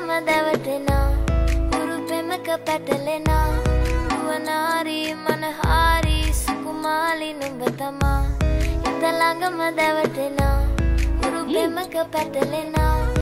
madavadena guru pemaka patalena vanari manhari sukumali nubatama italanga madavadena guru pemaka patalena